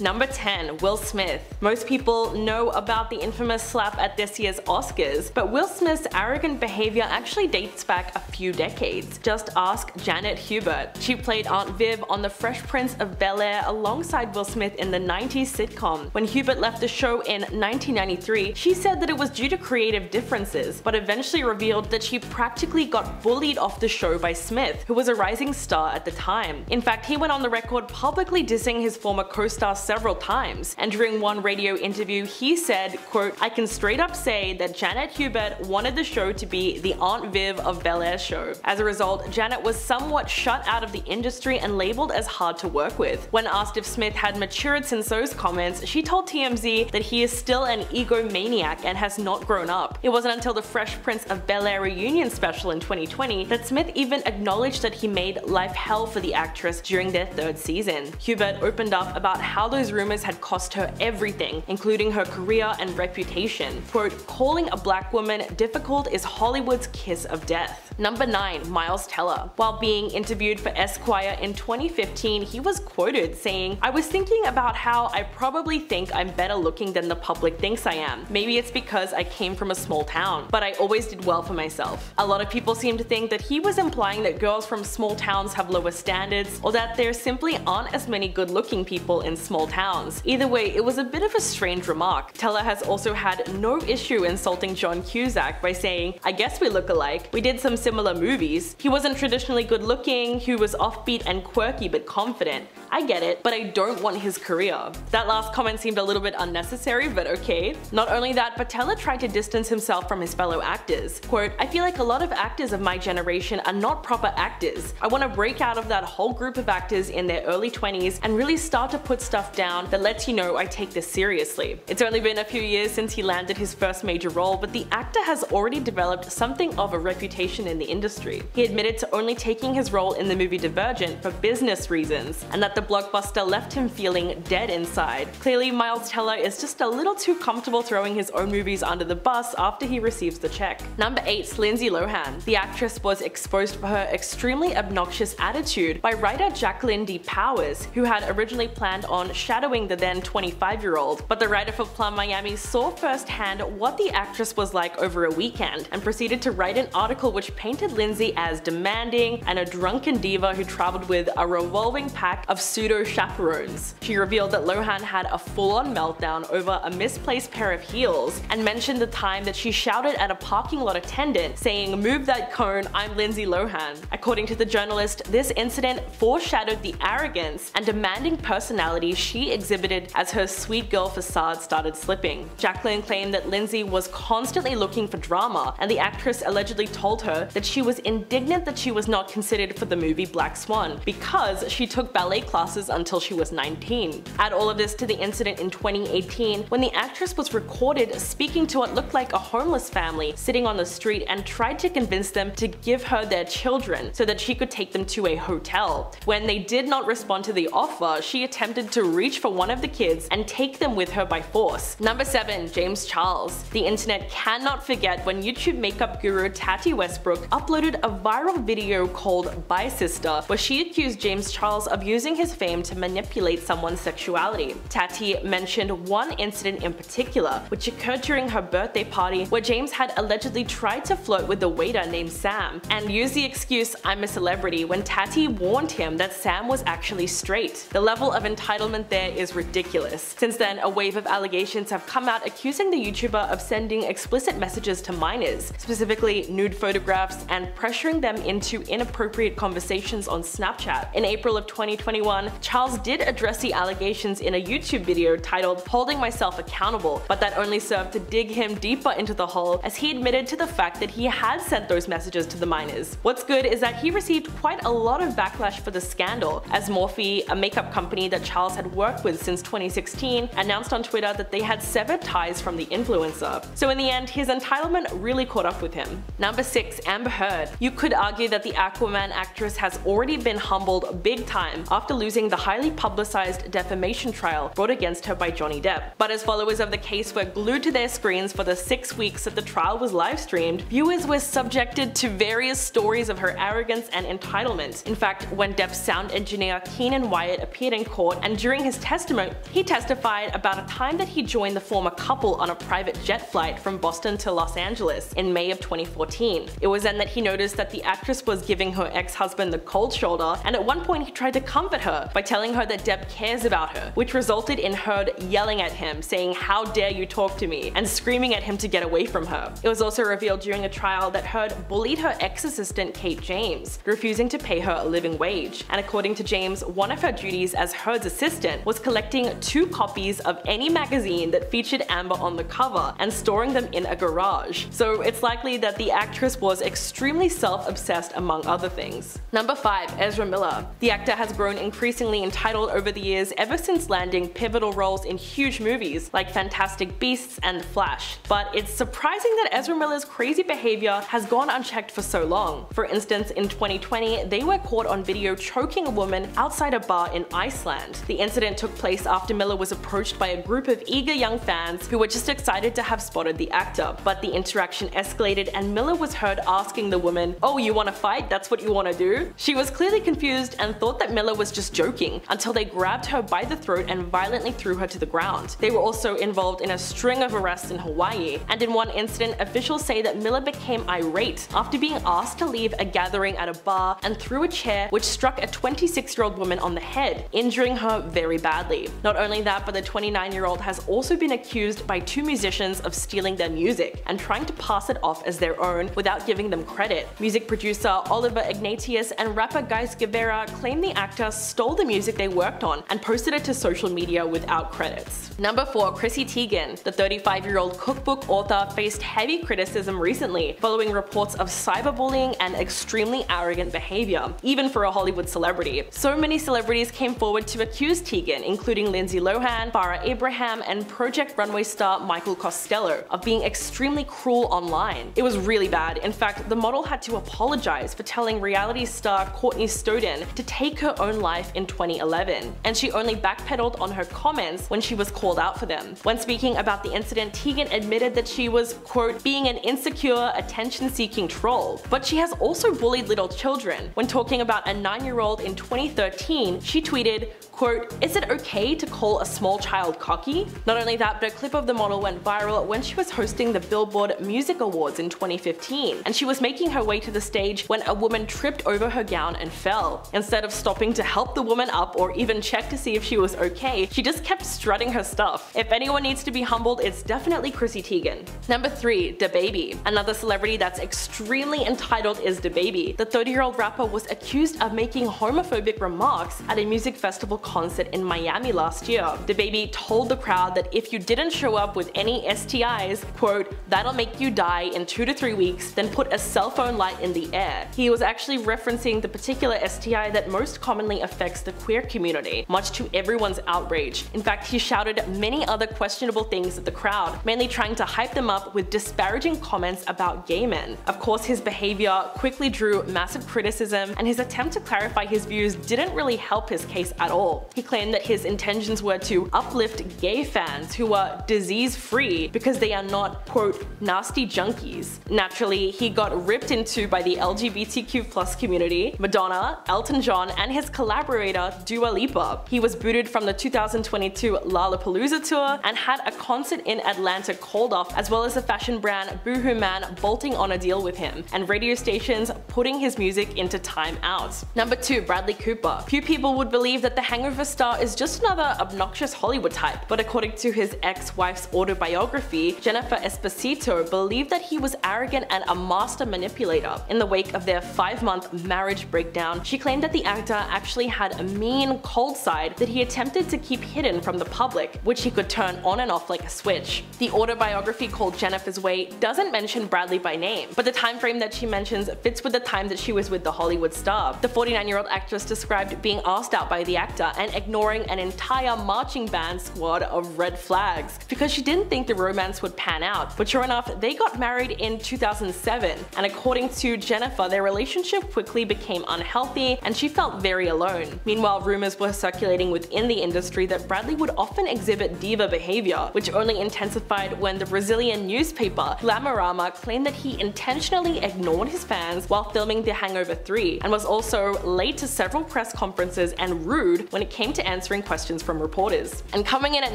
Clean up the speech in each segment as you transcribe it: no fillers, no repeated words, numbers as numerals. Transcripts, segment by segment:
Number 10, Will Smith. Most people know about the infamous slap at this year's Oscars, but Will Smith's arrogant behavior actually dates back a few decades. Just ask Janet Hubert. She played Aunt Viv on the Fresh Prince of Bel-Air alongside Will Smith in the 90s sitcom. When Hubert left the show in 1993, she said that it was due to creative differences, but eventually revealed that she practically got bullied off the show by Smith, who was a rising star at the time. In fact, he went on the record publicly dissing his former co-star several times, and during one radio interview he said, quote, "I can straight up say that Janet Hubert wanted the show to be the Aunt Viv of Bel-Air show." As a result, Janet was somewhat shut out of the industry and labeled as hard to work with. When asked if Smith had matured since those comments, she told TMZ that he is still an egomaniac and has not grown up. It wasn't until the Fresh Prince of Bel-Air reunion special in 2020 that Smith even acknowledged that he made life hell for the actress during their third season. Hubert opened up about how those rumors had cost her everything, including her career and reputation. Quote, "Calling a black woman difficult is Hollywood's kiss of death." Number 9, Miles Teller. While being interviewed for Esquire in 2015, he was quoted saying, "I was thinking about how I probably think I'm better looking than the public thinks I am. Maybe it's because I came from a small town, but I always did well for myself." A lot of people seem to think that he was implying that girls from small towns have lower standards, or that there simply aren't as many good-looking people in small towns. Either way, it was a bit of a strange remark. Teller has also had no issue insulting John Cusack by saying, "I guess we look alike. We did some similar movies. He wasn't traditionally good looking, he was offbeat and quirky but confident. I get it, but I don't want his career." That last comment seemed a little bit unnecessary, but okay. Not only that, but Teller tried to distance himself from his fellow actors. Quote, "I feel like a lot of actors of my generation are not proper actors. I want to break out of that whole group of actors in their early 20s and really start to put stuff down that lets you know I take this seriously." It's only been a few years since he landed his first major role, but the actor has already developed something of a reputation in the industry. He admitted to only taking his role in the movie Divergent for business reasons, and that the blockbuster left him feeling dead inside. Clearly, Miles Teller is just a little too comfortable throwing his own movies under the bus after he receives the check. Number 8, Lindsay Lohan. The actress was exposed for her extremely obnoxious attitude by writer Jacqueline D. Powers, who had originally planned on shadowing the then 25-year-old, but the writer for Plum Miami saw firsthand what the actress was like over a weekend and proceeded to write an article which painted Lindsay as demanding and a drunken diva who traveled with a revolving pack of pseudo-chaperones. She revealed that Lohan had a full-on meltdown over a misplaced pair of heels and mentioned the time that she shouted at a parking lot attendant saying, "Move that cone, I'm Lindsay Lohan." According to the journalist, this incident foreshadowed the arrogance and demanding personality she exhibited as her sweet girl facade started slipping. Jacqueline claimed that Lindsay was constantly looking for drama, and the actress allegedly told her that she was indignant that she was not considered for the movie Black Swan because she took ballet classes until she was 19. Add all of this to the incident in 2018 when the actress was recorded speaking to what looked like a homeless family sitting on the street and tried to convince them to give her their children so that she could take them to a hotel. When they did not respond to the offer, she attempted to reach for one of the kids and take them with her by force. Number 7, James Charles. The internet cannot forget when YouTube makeup guru Tati Westbrook uploaded a viral video called Bye Sister, where she accused James Charles of using his fame to manipulate someone's sexuality. Tati mentioned one incident in particular, which occurred during her birthday party where James had allegedly tried to flirt with the waiter named Sam and used the excuse "I'm a celebrity" when Tati warned him that Sam was actually straight. The level of entitlement there is ridiculous. Since then, a wave of allegations have come out accusing the YouTuber of sending explicit messages to minors, specifically nude photographs, and pressuring them into inappropriate conversations on Snapchat. In April of 2021, Charles did address the allegations in a YouTube video titled "Holding Myself Accountable," but that only served to dig him deeper into the hole as he admitted to the fact that he had sent those messages to the minors. What's good is that he received quite a lot of backlash for the scandal, as Morphe, a makeup company that Charles had worked with since 2016, announced on Twitter that they had severed ties from the influencer. So in the end, his entitlement really caught up with him. Number 6, Amber Heard. You could argue that the Aquaman actress has already been humbled big time after losing using the highly publicized defamation trial brought against her by Johnny Depp. But as followers of the case were glued to their screens for the 6 weeks that the trial was live streamed, viewers were subjected to various stories of her arrogance and entitlement. In fact, when Depp's sound engineer Keenan Wyatt appeared in court and during his testimony, he testified about a time that he joined the former couple on a private jet flight from Boston to Los Angeles in May of 2014. It was then that he noticed that the actress was giving her ex-husband the cold shoulder, and at one point he tried to comfort her by telling her that Depp cares about her, which resulted in Heard yelling at him, saying, "How dare you talk to me," and screaming at him to get away from her. It was also revealed during a trial that Heard bullied her ex-assistant Kate James, refusing to pay her a living wage, and according to James, one of her duties as Heard's assistant was collecting 2 copies of any magazine that featured Amber on the cover and storing them in a garage. So it's likely that the actress was extremely self-obsessed, among other things. Number 5. Ezra Miller. The actor has grown increasingly entitled over the years ever since landing pivotal roles in huge movies like Fantastic Beasts and The Flash, but it's surprising that Ezra Miller's crazy behavior has gone unchecked for so long. For instance, in 2020, they were caught on video choking a woman outside a bar in Iceland. The incident took place after Miller was approached by a group of eager young fans who were just excited to have spotted the actor, but the interaction escalated and Miller was heard asking the woman, "Oh, you want to fight? That's what you want to do?" She was clearly confused and thought that Miller was just joking until they grabbed her by the throat and violently threw her to the ground. They were also involved in a string of arrests in Hawaii, and in one incident, officials say that Miller became irate after being asked to leave a gathering at a bar and threw a chair which struck a 26-year-old woman on the head, injuring her very badly. Not only that, but the 29-year-old has also been accused by 2 musicians of stealing their music and trying to pass it off as their own without giving them credit. Music producer Oliver Ignatius and rapper Guys Guevara claim the actor stole the music they worked on and posted it to social media without credits. Number 4. Chrissy Teigen. The 35-year-old cookbook author faced heavy criticism recently following reports of cyberbullying and extremely arrogant behavior, even for a Hollywood celebrity. So many celebrities came forward to accuse Teigen, including Lindsay Lohan, Farrah Abraham, and Project Runway star Michael Costello, of being extremely cruel online. It was really bad. In fact, the model had to apologize for telling reality star Courtney Stodden to take her own life in 2011, and she only backpedaled on her comments when she was called out for them. When speaking about the incident, Teigen admitted that she was, quote, being an insecure, attention-seeking troll, but she has also bullied little children. When talking about a 9-year-old in 2013, she tweeted, quote, "Is it okay to call a small child cocky?" Not only that, but a clip of the model went viral when she was hosting the Billboard Music Awards in 2015, and she was making her way to the stage when a woman tripped over her gown and fell. Instead of stopping to help the woman up or even check to see if she was okay, she just kept strutting her stuff. If anyone needs to be humbled, it's definitely Chrissy Teigen. Number 3. DaBaby. Another celebrity that's extremely entitled is DaBaby. The 30-year-old rapper was accused of making homophobic remarks at a music festival concert in Miami last year. DaBaby told the crowd that if you didn't show up with any STIs, quote, "that'll make you die in 2 to 3 weeks, then put a cell phone light in the air." He was actually referencing the particular STI that most commonly affects the queer community, much to everyone's outrage. In fact, he shouted many other questionable things at the crowd, mainly trying to hype them up with disparaging comments about gay men. Of course, his behavior quickly drew massive criticism, and his attempt to clarify his views didn't really help his case at all. He claimed that his intentions were to uplift gay fans who are disease-free because they are not, quote, nasty junkies. Naturally, he got ripped into by the LGBTQ+ community, Madonna, Elton John, and his collaborator Dua Lipa. He was booted from the 2022 Lollapalooza tour and had a concert in Atlanta called off, as well as the fashion brand Boohoo Man bolting on a deal with him, and radio stations putting his music into time out. Number 2. Bradley Cooper. Few people would believe that the Hangover star is just another obnoxious Hollywood type, but according to his ex-wife's autobiography, Jennifer Esposito believed that he was arrogant and a master manipulator. In the wake of their 5-month marriage breakdown, she claimed that the actor actually had a mean, cold side that he attempted to keep hidden from the public, which he could turn on and off like a switch. The autobiography called Jennifer's Way doesn't mention Bradley by name, but the time frame that she mentions fits with the time that she was with the Hollywood star. The 49-year-old actress described being asked out by the actor media and ignoring an entire marching band squad of red flags because she didn't think the romance would pan out. But sure enough, they got married in 2007, and according to Jennifer, their relationship quickly became unhealthy and she felt very alone. Meanwhile, rumors were circulating within the industry that Bradley would often exhibit diva behavior, which only intensified when the Brazilian newspaper Glamorama claimed that he intentionally ignored his fans while filming The Hangover 3 and was also late to several press conferences and rude when it came to answering questions from reporters. And coming in at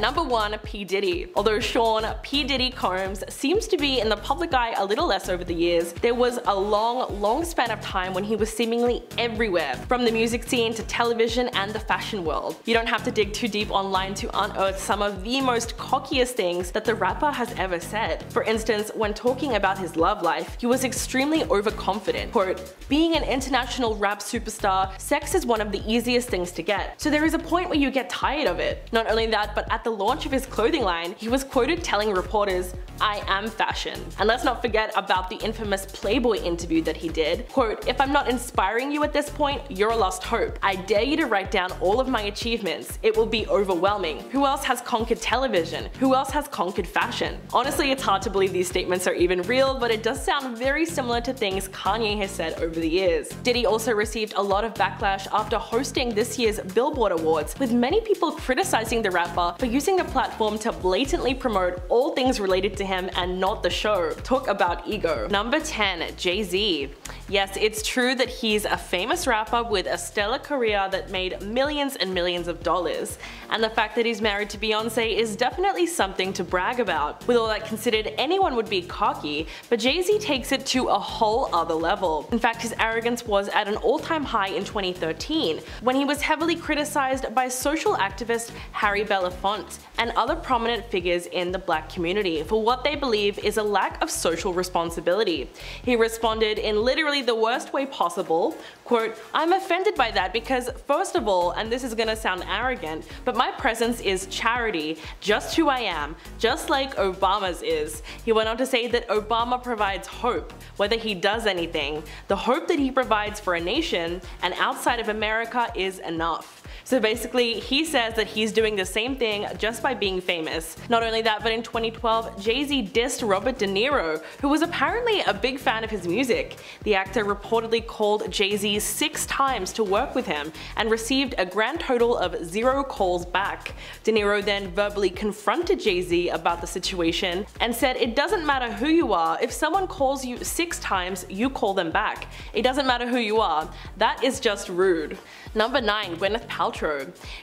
number 1, P Diddy. Although Sean P Diddy Combs seems to be in the public eye a little less over the years, there was a long span of time when he was seemingly everywhere, from the music scene to television and the fashion world. You don't have to dig too deep online to unearth some of the most cockiest things that the rapper has ever said. For instance, when talking about his love life, he was extremely overconfident. Quote, "Being an international rap superstar, sex is one of the easiest things to get, so there is a point where you get tired of it." Not only that, but at the launch of his clothing line, he was quoted telling reporters, "I am fashion." And let's not forget about the infamous Playboy interview that he did. Quote, "If I'm not inspiring you at this point, you're a lost hope. I dare you to write down all of my achievements. It will be overwhelming. Who else has conquered television? Who else has conquered fashion?" Honestly, it's hard to believe these statements are even real, but it does sound very similar to things Kanye has said over the years. Diddy also received a lot of backlash after hosting this year's Billboard Awards, with many people criticizing the rapper for using the platform to blatantly promote all things related to him and not the show. Talk about ego. Number 10, Jay-Z. Yes, it's true that he's a famous rapper with a stellar career that made millions and millions of dollars, and the fact that he's married to Beyoncé is definitely something to brag about. With all that considered, anyone would be cocky, but Jay-Z takes it to a whole other level. In fact, his arrogance was at an all-time high in 2013, when he was heavily criticized by social activist Harry Belafonte and other prominent figures in the black community for what they believe is a lack of social responsibility. He responded in literally the worst way possible, quote, "I'm offended by that because, first of all, and this is gonna sound arrogant, but my presence is charity, just who I am, just like Obama's is." He went on to say that Obama provides hope, whether he does anything. The hope that he provides for a nation and outside of America is enough. So basically, he says that he's doing the same thing just by being famous. Not only that, but in 2012, Jay-Z dissed Robert De Niro, who was apparently a big fan of his music. The actor reportedly called Jay-Z 6 times to work with him and received a grand total of 0 calls back. De Niro then verbally confronted Jay-Z about the situation and said, "It doesn't matter who you are. If someone calls you 6 times, you call them back. It doesn't matter who you are. That is just rude." Number 9, Gwyneth Paltrow.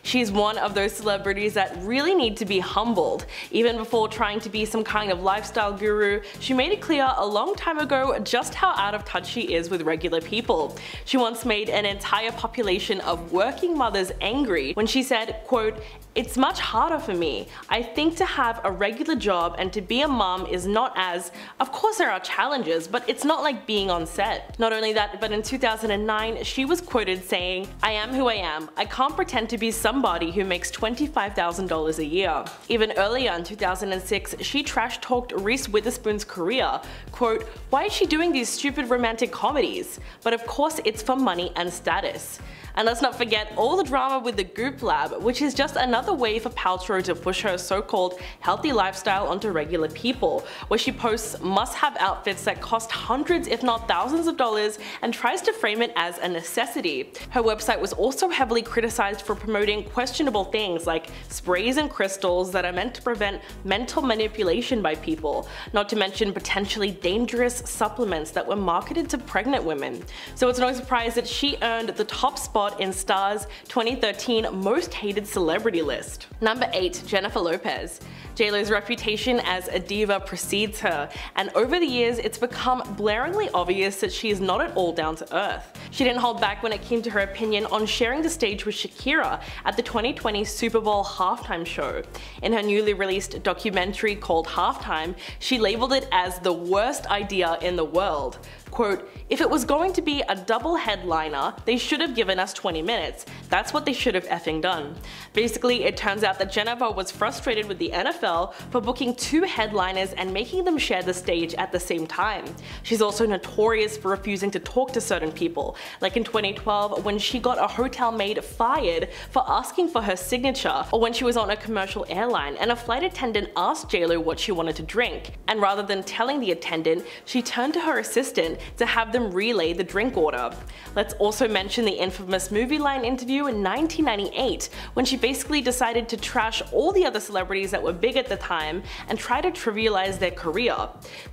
She's one of those celebrities that really need to be humbled. Even before trying to be some kind of lifestyle guru, she made it clear a long time ago just how out of touch she is with regular people. She once made an entire population of working mothers angry when she said, quote, "It's much harder for me. I think to have a regular job and to be a mom is not as, of course there are challenges, but it's not like being on set." Not only that, but in 2009, she was quoted saying, "I am who I am. I can't pretend to be somebody who makes $25,000 a year." Even earlier in 2006, she trash-talked Reese Witherspoon's career, quote, "Why is she doing these stupid romantic comedies? But of course it's for money and status." And let's not forget all the drama with the Goop Lab, which is just another way for Paltrow to push her so-called healthy lifestyle onto regular people, where she posts must-have outfits that cost hundreds if not thousands of dollars and tries to frame it as a necessity. Her website was also heavily criticized for promoting questionable things like sprays and crystals that are meant to prevent mental manipulation by people, not to mention potentially dangerous supplements that were marketed to pregnant women. So it's no surprise that she earned the top spot in Star's 2013 Most Hated Celebrity list. Number 8, Jennifer Lopez. J-Lo's reputation as a diva precedes her, and over the years it's become blaringly obvious that she is not at all down to earth. She didn't hold back when it came to her opinion on sharing the stage with Shakira at the 2020 Super Bowl halftime show. In her newly released documentary called Halftime, she labeled it as the worst idea in the world. Quote, if it was going to be a double headliner, they should have given us 20 minutes. That's what they should have effing done. Basically, it turns out that Jennifer was frustrated with the NFL for booking two headliners and making them share the stage at the same time. She's also notorious for refusing to talk to certain people, like in 2012 when she got a hotel maid fired for asking for her signature, or when she was on a commercial airline and a flight attendant asked JLo what she wanted to drink, and rather than telling the attendant, she turned to her assistant to have them relay the drink order. Let's also mention the infamous Movie Line interview in 1998 when she basically decided to trash all the other celebrities that were big at the time and try to trivialize their career.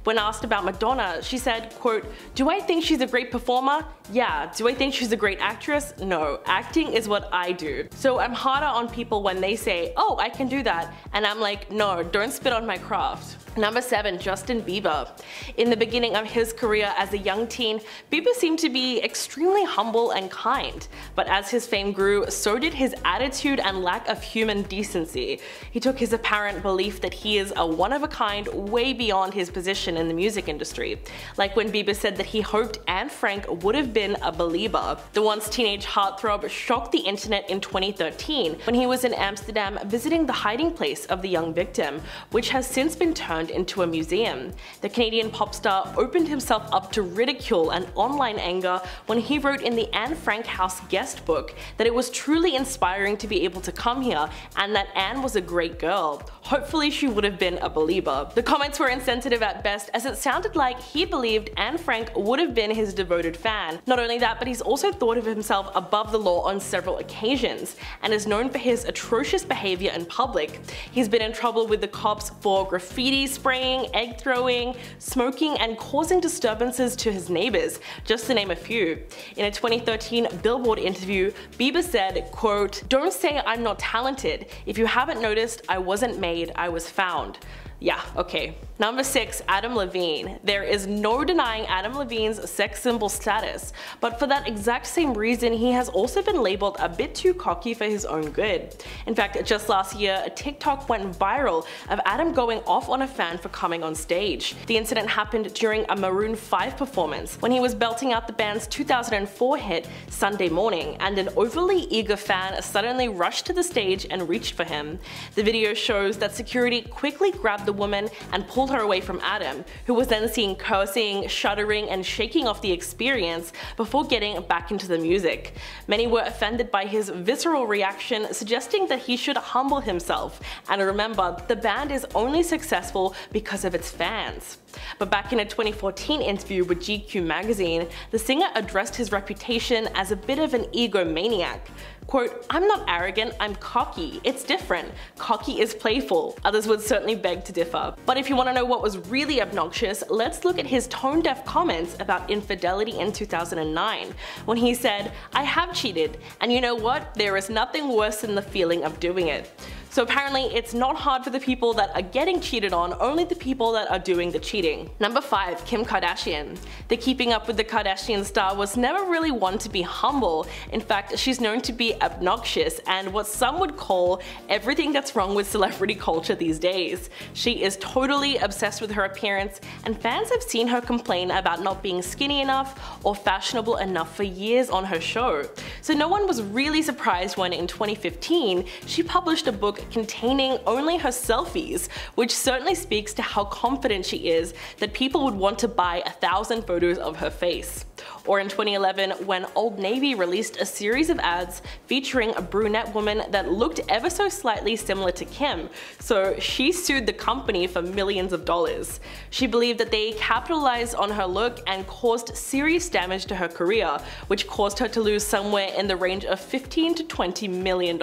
When asked about Madonna, she said, quote, do I think she's a great performer? Yeah. Do I think she's a great actress? No. Acting is what I do. So I'm harder on people when they say, oh, I can do that, and I'm like, no, don't spit on my craft. Number 7. Justin Bieber. In the beginning of his career as a young teen, Bieber seemed to be extremely humble and kind, but as his fame grew, so did his attitude and lack of human decency. He took his apparent belief that he is a one-of-a-kind way beyond his position in the music industry, like when Bieber said that he hoped Anne Frank would have been a believer. The once teenage heartthrob shocked the internet in 2013 when he was in Amsterdam visiting the hiding place of the young victim, which has since been turned into a museum. The Canadian pop star opened himself up to ridicule and online anger when he wrote in the Anne Frank House guest book that it was truly inspiring to be able to come here and that Anne was a great girl. Hopefully she would have been a believer. The comments were insensitive at best, as it sounded like he believed Anne Frank would have been his devoted fan. Not only that, but he's also thought of himself above the law on several occasions and is known for his atrocious behavior in public. He's been in trouble with the cops for graffiti spraying, egg throwing, smoking, and causing disturbances to his neighbors, just to name a few. In a 2013 Billboard interview, Bieber said, quote, don't say I'm not talented. If you haven't noticed, I wasn't made, I was found. Yeah, okay. Number 6, Adam Levine. There is no denying Adam Levine's sex symbol status, but for that exact same reason, he has also been labeled a bit too cocky for his own good. In fact, just last year, a TikTok went viral of Adam going off on a fan for coming on stage. The incident happened during a Maroon 5 performance when he was belting out the band's 2004 hit Sunday Morning, and an overly eager fan suddenly rushed to the stage and reached for him. The video shows that security quickly grabbed the woman and pulled her away from Adam, who was then seen cursing, shuddering, and shaking off the experience before getting back into the music. Many were offended by his visceral reaction, suggesting that he should humble himself and remember that the band is only successful because of its fans. But back in a 2014 interview with GQ magazine, the singer addressed his reputation as a bit of an egomaniac. Quote, I'm not arrogant, I'm cocky. It's different. Cocky is playful. Others would certainly beg to differ. But if you want to know what was really obnoxious, let's look at his tone-deaf comments about infidelity in 2009, when he said, I have cheated, and you know what? There is nothing worse than the feeling of doing it. So apparently it's not hard for the people that are getting cheated on, only the people that are doing the cheating. Number 5, Kim Kardashian. The Keeping Up with the Kardashian star was never really one to be humble. In fact, she's known to be obnoxious and what some would call everything that's wrong with celebrity culture these days. She is totally obsessed with her appearance, and fans have seen her complain about not being skinny enough or fashionable enough for years on her show. So no one was really surprised when in 2015 she published a book containing only her selfies, which certainly speaks to how confident she is that people would want to buy 1,000 photos of her face. Or in 2011 when Old Navy released a series of ads featuring a brunette woman that looked ever so slightly similar to Kim, so she sued the company for millions of dollars. She believed that they capitalized on her look and caused serious damage to her career, which caused her to lose somewhere in the range of $15 to $20 million.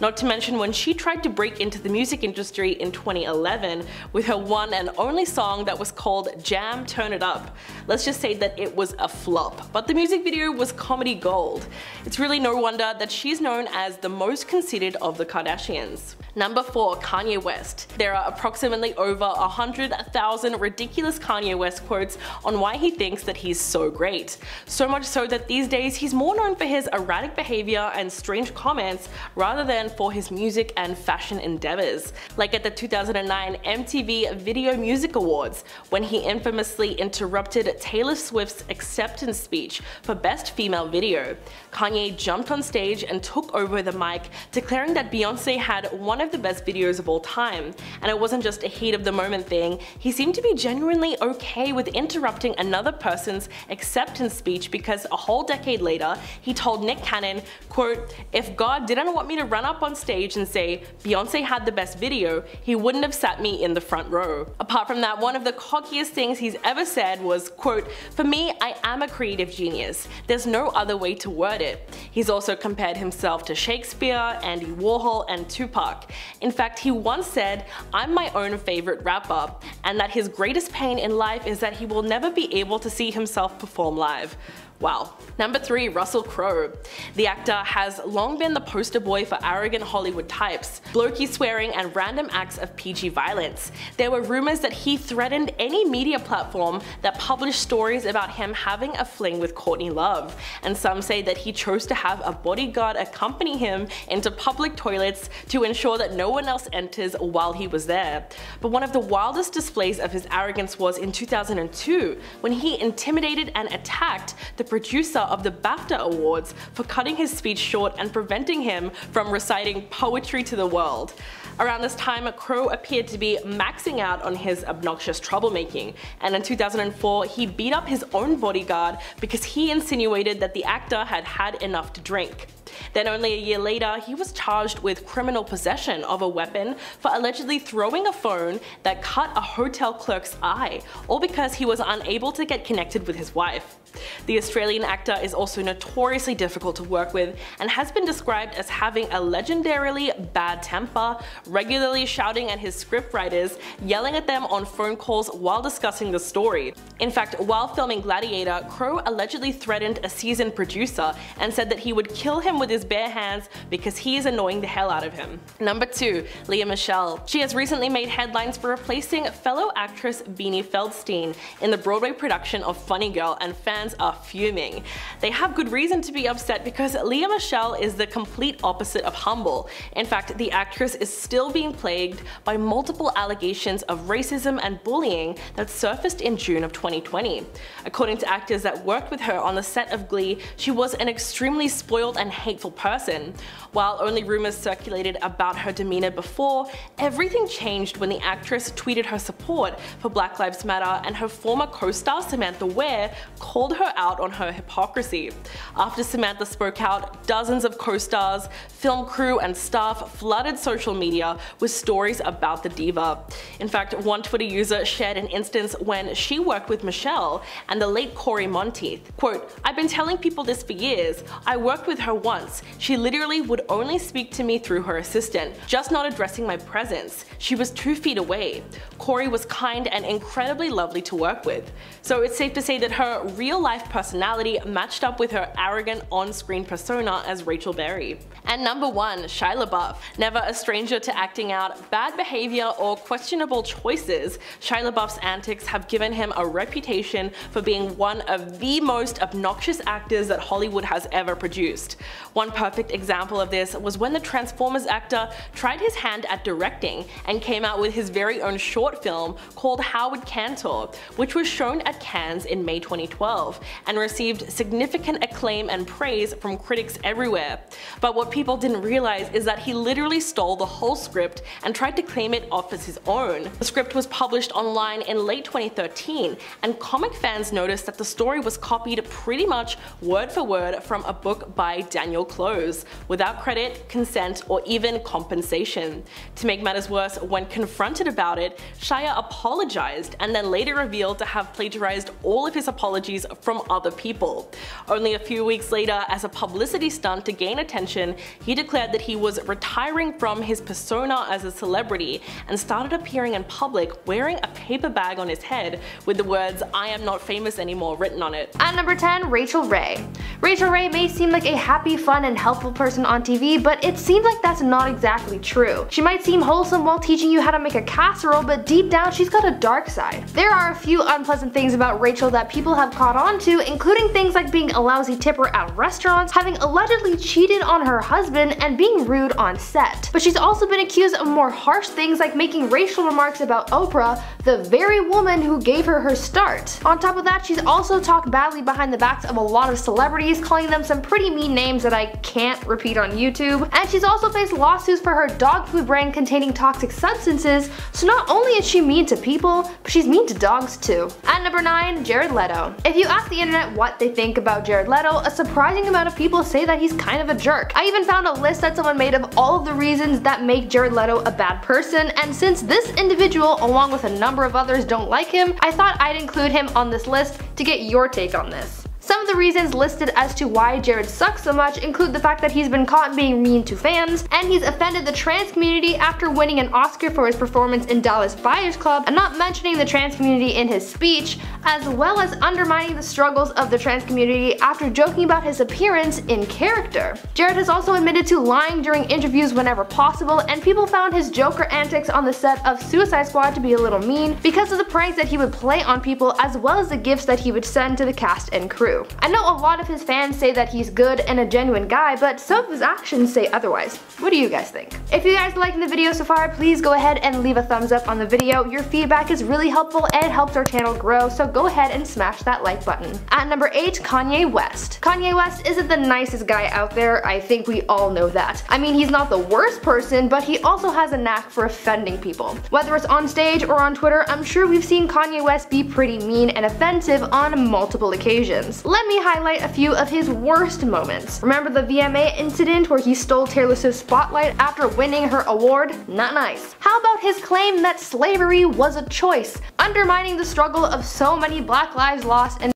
Not to mention when she tried to break into the music industry in 2011 with her one and only song that was called Jam Turn It Up. Let's just say that it was a flop, but the music video was comedy gold. It's really no wonder that she's known as the most conceited of the Kardashians. Number 4, Kanye West. There are approximately over 100,000 ridiculous Kanye West quotes on why he thinks that he's so great. So much so that these days he's more known for his erratic behavior and strange comments rather than for his music and fashion endeavors. Like at the 2009 MTV Video Music Awards, when he infamously interrupted Taylor Swift's acceptance speech for Best Female Video. Kanye jumped on stage and took over the mic, declaring that Beyoncé had one of the best videos of all time, and it wasn't just a heat of the moment thing. He seemed to be genuinely okay with interrupting another person's acceptance speech because a whole decade later he told Nick Cannon, quote, "If God didn't want me to run up on stage and say Beyoncé had the best video, he wouldn't have sat me in the front row." Apart from that, one of the cockiest things he's ever said was, quote, "For me, I am a creative genius. There's no other way to word it." He's also compared himself to Shakespeare, Andy Warhol, and Tupac. In fact, he once said, "I'm my own favorite rapper," and that his greatest pain in life is that he will never be able to see himself perform live. Wow. Number 3, Russell Crowe. The actor has long been the poster boy for arrogant Hollywood types, blokey swearing and random acts of PG violence. There were rumors that he threatened any media platform that published stories about him having a fling with Courtney Love, and some say that he chose to have a bodyguard accompany him into public toilets to ensure that no one else enters while he was there. But one of the wildest displays of his arrogance was in 2002, when he intimidated and attacked the producer of the BAFTA Awards for cutting his speech short and preventing him from reciting poetry to the world. Around this time, Crowe appeared to be maxing out on his obnoxious troublemaking, and in 2004 he beat up his own bodyguard because he insinuated that the actor had had enough to drink. Then only a year later, he was charged with criminal possession of a weapon for allegedly throwing a phone that cut a hotel clerk's eye, all because he was unable to get connected with his wife. The Australian actor is also notoriously difficult to work with and has been described as having a legendarily bad temper, regularly shouting at his scriptwriters, yelling at them on phone calls while discussing the story. In fact, while filming Gladiator, Crowe allegedly threatened a seasoned producer and said that he would kill him with his bare hands because he is annoying the hell out of him. Number 2, Lea Michele. She has recently made headlines for replacing fellow actress Beanie Feldstein in the Broadway production of Funny Girl, and fans are fuming. They have good reason to be upset because Lea Michele is the complete opposite of humble. In fact, the actress is still being plagued by multiple allegations of racism and bullying that surfaced in June of 2020. According to actors that worked with her on the set of Glee, she was an extremely spoiled and hateful person. While only rumors circulated about her demeanor before, everything changed when the actress tweeted her support for Black Lives Matter, and her former co-star Samantha Ware called her out on her hypocrisy. After Samantha spoke out, dozens of co-stars, film crew, and staff flooded social media with stories about the diva. In fact, one Twitter user shared an instance when she worked with Michelle and the late Corey Monteith. Quote, "I've been telling people this for years. I worked with her once. She literally would only speak to me through her assistant, just not addressing my presence. She was 2 feet away. Corey was kind and incredibly lovely to work with." So it's safe to say that her real-life personality matched up with her arrogant on-screen persona as Rachel Berry. And number 1, Shia LaBeouf. Never a stranger to acting out bad behavior or questionable choices, Shia LaBeouf's antics have given him a reputation for being one of the most obnoxious actors that Hollywood has ever produced. One perfect example of this was when the Transformers actor tried his hand at directing and came out with his very own short film called Howard Cantor, which was shown at Cannes in May 2012 and received significant acclaim and praise from critics everywhere. But what people didn't realize is that he literally stole the whole script and tried to claim it off as his own. The script was published online in late 2013, and comic fans noticed that the story was copied pretty much word for word from a book by Daniel your clothes without credit, consent, or even compensation. To make matters worse, when confronted about it, Shia apologized and then later revealed to have plagiarized all of his apologies from other people. Only a few weeks later, as a publicity stunt to gain attention, he declared that he was retiring from his persona as a celebrity and started appearing in public wearing a paper bag on his head with the words "I am not famous anymore" written on it. At number 10, Rachel Ray. Rachel Ray may seem like a happy, fun, and helpful person on TV, but it seems like that's not exactly true. She might seem wholesome while teaching you how to make a casserole, but deep down she's got a dark side. There are a few unpleasant things about Rachel that people have caught on to, including things like being a lousy tipper at restaurants, having allegedly cheated on her husband, and being rude on set. But she's also been accused of more harsh things like making racial remarks about Oprah, the very woman who gave her her start. On top of that, she's also talked badly behind the backs of a lot of celebrities, calling them some pretty mean names that I can't repeat on YouTube. And she's also faced lawsuits for her dog food brand containing toxic substances, so not only is she mean to people, but she's mean to dogs too. At number 9, Jared Leto. If you ask the internet what they think about Jared Leto, a surprising amount of people say that he's kind of a jerk. I even found a list that someone made of all of the reasons that make Jared Leto a bad person, and since this individual, along with a number of others, don't like him, I thought I'd include him on this list to get your take on this. Some of the reasons listed as to why Jared sucks so much include the fact that he's been caught being mean to fans, and he's offended the trans community after winning an Oscar for his performance in Dallas Buyers Club and not mentioning the trans community in his speech, as well as undermining the struggles of the trans community after joking about his appearance in character. Jared has also admitted to lying during interviews whenever possible, and people found his Joker antics on the set of Suicide Squad to be a little mean because of the pranks that he would play on people, as well as the gifts that he would send to the cast and crew. I know a lot of his fans say that he's good and a genuine guy, but some of his actions say otherwise. What do you guys think? If you guys liked the video so far, please go ahead and leave a thumbs up on the video. Your feedback is really helpful and helps our channel grow, so go ahead and smash that like button. At number 8, Kanye West. Kanye West isn't the nicest guy out there, I think we all know that. I mean, he's not the worst person, but he also has a knack for offending people. Whether it's on stage or on Twitter, I'm sure we've seen Kanye West be pretty mean and offensive on multiple occasions. Let me highlight a few of his worst moments. Remember the VMA incident where he stole Taylor Swift's spotlight after winning her award? Not nice. How about his claim that slavery was a choice, undermining the struggle of so many black lives lost and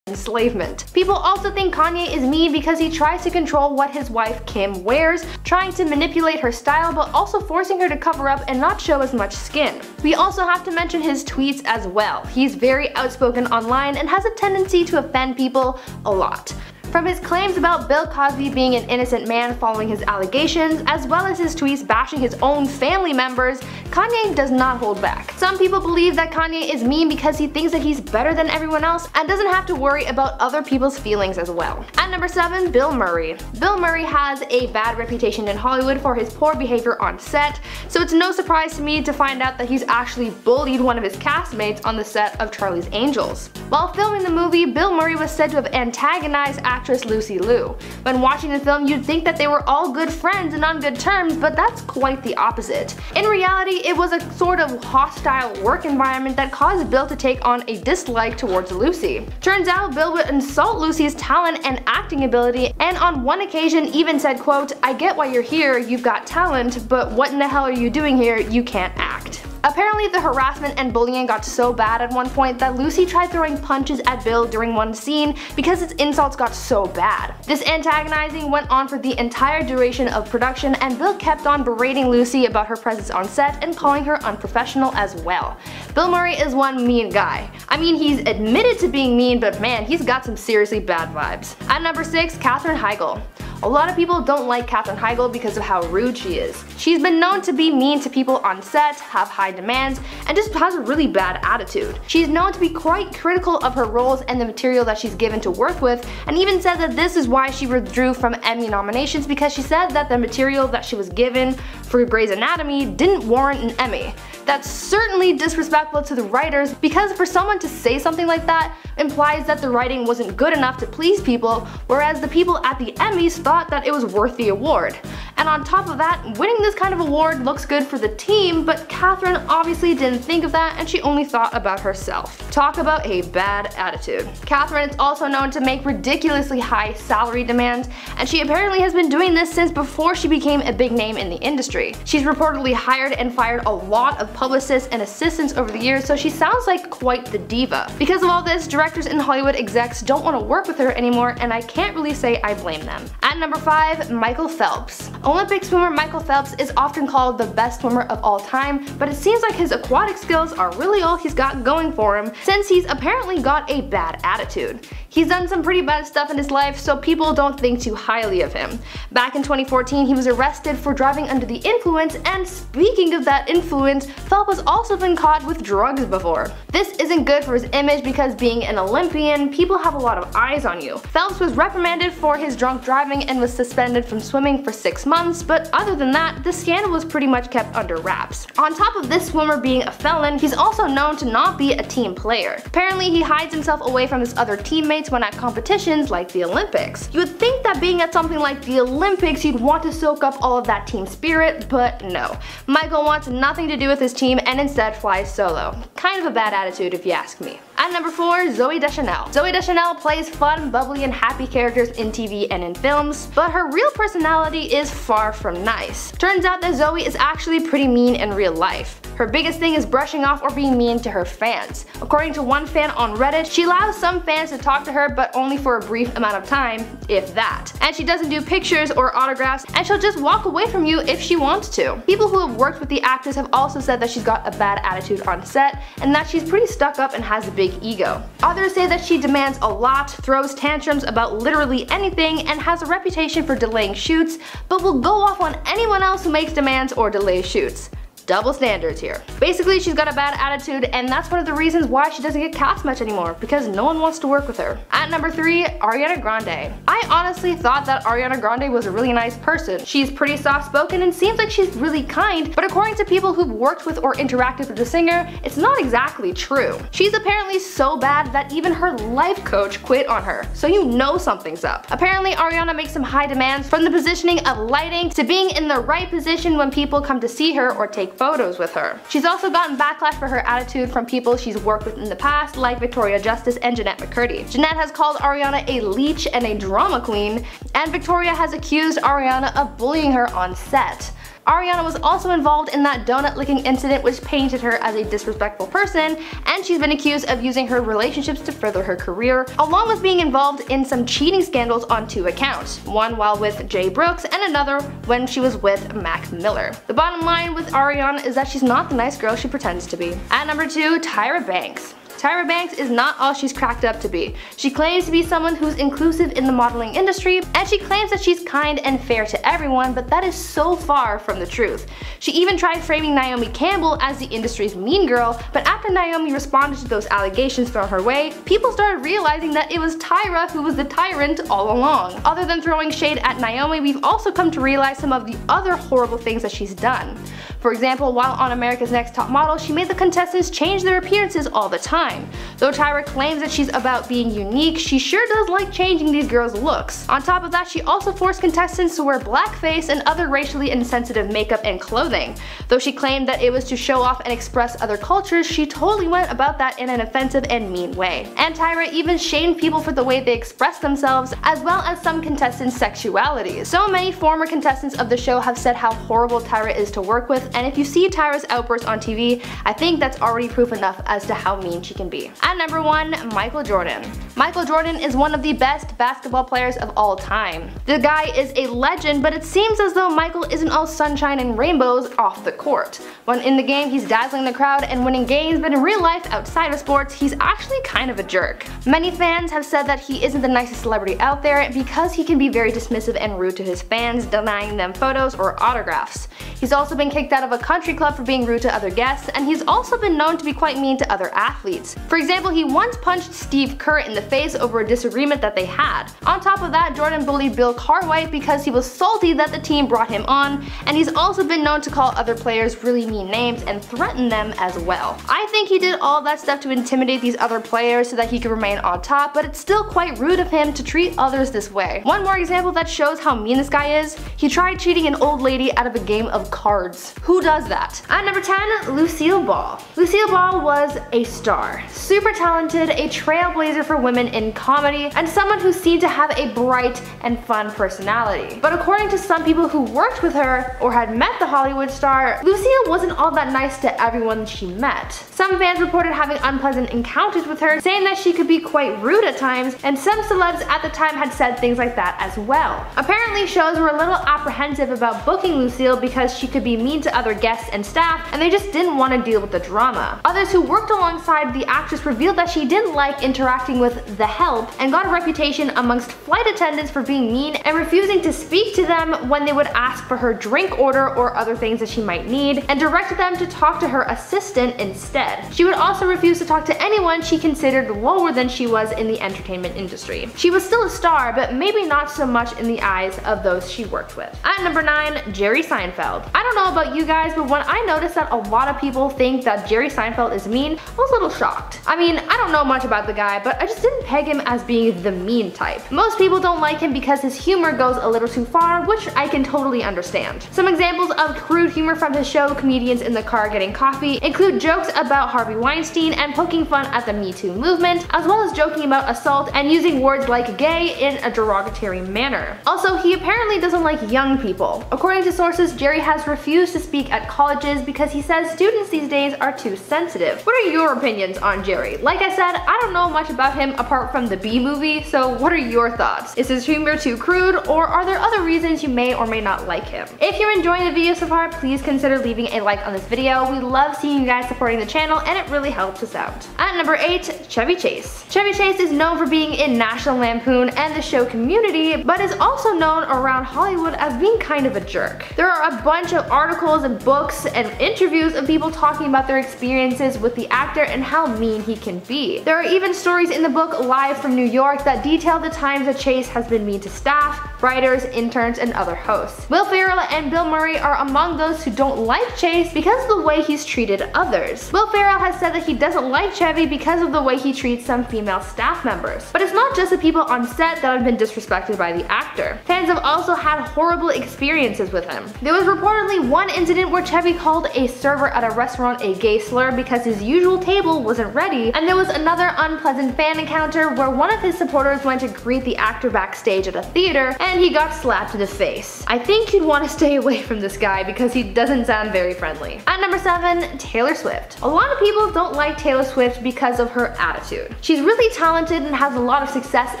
enslavement. People also think Kanye is mean because he tries to control what his wife Kim wears, trying to manipulate her style but also forcing her to cover up and not show as much skin. We also have to mention his tweets as well. He's very outspoken online and has a tendency to offend people a lot. From his claims about Bill Cosby being an innocent man following his allegations, as well as his tweets bashing his own family members, Kanye does not hold back. Some people believe that Kanye is mean because he thinks that he's better than everyone else and doesn't have to worry about other people's feelings as well. At number 7, Bill Murray. Bill Murray has a bad reputation in Hollywood for his poor behavior on set, so it's no surprise to me to find out that he's actually bullied one of his castmates on the set of Charlie's Angels. While filming the movie, Bill Murray was said to have antagonized actress Lucy Liu. When watching the film, you'd think that they were all good friends and on good terms, but that's quite the opposite. In reality, it was a sort of hostile work environment that caused Bill to take on a dislike towards Lucy. Turns out Bill would insult Lucy's talent and acting ability, and on one occasion even said, quote, "I get why you're here, you've got talent, but what in the hell are you doing here? You can't act." Apparently, the harassment and bullying got so bad at one point that Lucy tried throwing punches at Bill during one scene because his insults got so bad. This antagonizing went on for the entire duration of production, and Bill kept on berating Lucy about her presence on set and calling her unprofessional as well. Bill Murray is one mean guy. I mean, he's admitted to being mean, but man, he's got some seriously bad vibes. At number 6, Katherine Heigl. A lot of people don't like Katherine Heigl because of how rude she is. She's been known to be mean to people on set, have high demands, and just has a really bad attitude. She's known to be quite critical of her roles and the material that she's given to work with, and even said that this is why she withdrew from Emmy nominations, because she said that the material that she was given for Grey's Anatomy didn't warrant an Emmy. That's certainly disrespectful to the writers, because for someone to say something like that implies that the writing wasn't good enough to please people, whereas the people at the Emmys thought that it was worth the award. And on top of that, winning this kind of award looks good for the team, but Catherine obviously didn't think of that and she only thought about herself. Talk about a bad attitude. Catherine is also known to make ridiculously high salary demands, and she apparently has been doing this since before she became a big name in the industry. She's reportedly hired and fired a lot of publicists and assistants over the years, so she sounds like quite the diva. Because of all this, directors and Hollywood execs don't want to work with her anymore, and I can't really say I blame them. At number 5, Michael Phelps. Olympic swimmer Michael Phelps is often called the best swimmer of all time, but it seems like his aquatic skills are really all he's got going for him, since he's apparently got a bad attitude. He's done some pretty bad stuff in his life, so people don't think too highly of him. Back in 2014, he was arrested for driving under the influence, and speaking of that influence, Phelps has also been caught with drugs before. This isn't good for his image because being an Olympian, people have a lot of eyes on you. Phelps was reprimanded for his drunk driving and was suspended from swimming for 6 months, but other than that, the scandal was pretty much kept under wraps. On top of this swimmer being a felon, he's also known to not be a team player. Apparently, he hides himself away from his other teammates when at competitions like the Olympics. You would think that being at something like the Olympics, you'd want to soak up all of that team spirit, but no. Michael wants nothing to do with his team and instead flies solo. Kind of a bad attitude if you ask me. At number 4, Zooey Deschanel. Zooey Deschanel plays fun, bubbly, and happy characters in TV and in films, but her real personality is far from nice. Turns out that Zooey is actually pretty mean in real life. Her biggest thing is brushing off or being mean to her fans. According to one fan on Reddit, she allows some fans to talk to her, but only for a brief amount of time, if that. And she doesn't do pictures or autographs, and she'll just walk away from you if she wants to. People who have worked with the actress have also said that she's got a bad attitude on set, and that she's pretty stuck up and has a big ego. Others say that she demands a lot, throws tantrums about literally anything, and has a reputation for delaying shoots, but will go off on anyone else who makes demands or delays shoots. Double standards here. Basically, she's got a bad attitude, and that's one of the reasons why she doesn't get cast much anymore, because no one wants to work with her. At number 3, Ariana Grande. I honestly thought that Ariana Grande was a really nice person. She's pretty soft-spoken and seems like she's really kind, but according to people who've worked with or interacted with the singer, it's not exactly true. She's apparently so bad that even her life coach quit on her, so you know something's up. Apparently, Ariana makes some high demands, from the positioning of lighting to being in the right position when people come to see her or take photos with her. She's also gotten backlash for her attitude from people she's worked with in the past, like Victoria Justice and Jeanette McCurdy. Jeanette has called Ariana a leech and a drama queen, and Victoria has accused Ariana of bullying her on set. Ariana was also involved in that donut licking incident, which painted her as a disrespectful person, and she's been accused of using her relationships to further her career, along with being involved in some cheating scandals on 2 accounts, one while with Jay Brooks and another when she was with Mac Miller. The bottom line with Ariana is that she's not the nice girl she pretends to be. At number 2, Tyra Banks. Tyra Banks is not all she's cracked up to be. She claims to be someone who's inclusive in the modeling industry, and she claims that she's kind and fair to everyone, but that is so far from the truth. She even tried framing Naomi Campbell as the industry's mean girl, but after Naomi responded to those allegations thrown her way, people started realizing that it was Tyra who was the tyrant all along. Other than throwing shade at Naomi, we've also come to realize some of the other horrible things that she's done. For example, while on America's Next Top Model, she made the contestants change their appearances all the time. Though Tyra claims that she's about being unique, she sure does like changing these girls' looks. On top of that, she also forced contestants to wear blackface and other racially insensitive makeup and clothing. Though she claimed that it was to show off and express other cultures, she totally went about that in an offensive and mean way. And Tyra even shamed people for the way they expressed themselves, as well as some contestants' sexuality. So many former contestants of the show have said how horrible Tyra is to work with, and if you see Tyra's outbursts on TV, I think that's already proof enough as to how mean she can be. At number 1, Michael Jordan. Michael Jordan is one of the best basketball players of all time. The guy is a legend, but it seems as though Michael isn't all sunshine and rainbows off the court. When in the game, he's dazzling the crowd and winning games, but in real life, outside of sports, he's actually kind of a jerk. Many fans have said that he isn't the nicest celebrity out there because he can be very dismissive and rude to his fans, denying them photos or autographs. He's also been kicked out out of a country club for being rude to other guests, and he's also been known to be quite mean to other athletes. For example, he once punched Steve Kerr in the face over a disagreement that they had. On top of that, Jordan bullied Bill Cartwright because he was salty that the team brought him on, and he's also been known to call other players really mean names and threaten them as well. I think he did all that stuff to intimidate these other players so that he could remain on top, but it's still quite rude of him to treat others this way. One more example that shows how mean this guy is, he tried cheating an old lady out of a game of cards. Who does that? At number 10, Lucille Ball. Lucille Ball was a star, super talented, a trailblazer for women in comedy, and someone who seemed to have a bright and fun personality. But according to some people who worked with her or had met the Hollywood star, Lucille wasn't all that nice to everyone she met. Some fans reported having unpleasant encounters with her, saying that she could be quite rude at times, and some celebs at the time had said things like that as well. Apparently, shows were a little apprehensive about booking Lucille because she could be mean to other guests and staff, and they just didn't want to deal with the drama. Others who worked alongside the actress revealed that she didn't like interacting with the help and got a reputation amongst flight attendants for being mean and refusing to speak to them when they would ask for her drink order or other things that she might need, and directed them to talk to her assistant instead. She would also refuse to talk to anyone she considered lower than she was in the entertainment industry. She was still a star, but maybe not so much in the eyes of those she worked with. At number 9, Jerry Seinfeld. I don't know about you guys, but when I noticed that a lot of people think that Jerry Seinfeld is mean, I was a little shocked. I mean, I don't know much about the guy, but I just didn't peg him as being the mean type. Most people don't like him because his humor goes a little too far, which I can totally understand. Some examples of crude humor from his show, Comedians in the Car Getting Coffee, include jokes about Harvey Weinstein and poking fun at the Me Too movement, as well as joking about assault and using words like gay in a derogatory manner. Also, he apparently doesn't like young people. According to sources, Jerry has refused to speak at colleges because he says students these days are too sensitive. What are your opinions on Jerry? Like I said, I don't know much about him apart from the B movie, so what are your thoughts? Is his humor too crude, or are there other reasons you may or may not like him? If you're enjoying the video so far, please consider leaving a like on this video. We love seeing you guys supporting the channel, and it really helps us out. At number 8, Chevy Chase. Chevy Chase is known for being in National Lampoon and the show Community, but is also known around Hollywood as being kind of a jerk. There are a bunch of articles and books and interviews of people talking about their experiences with the actor and how mean he can be. There are even stories in the book Live from New York that detail the times that Chase has been mean to staff, writers, interns, and other hosts. Will Ferrell and Bill Murray are among those who don't like Chase because of the way he's treated others. Will Ferrell has said that he doesn't like Chevy because of the way he treats some female staff members. But it's not just the people on set that have been disrespected by the actor. Fans have also had horrible experiences with him. There was reportedly one incident where Chevy called a server at a restaurant a gay slur because his usual table wasn't ready, and there was another unpleasant fan encounter where one of his supporters went to greet the actor backstage at a theater and he got slapped in the face. I think you'd want to stay away from this guy because he doesn't sound very friendly. At number 7, Taylor Swift. A lot of people don't like Taylor Swift because of her attitude. She's really talented and has a lot of success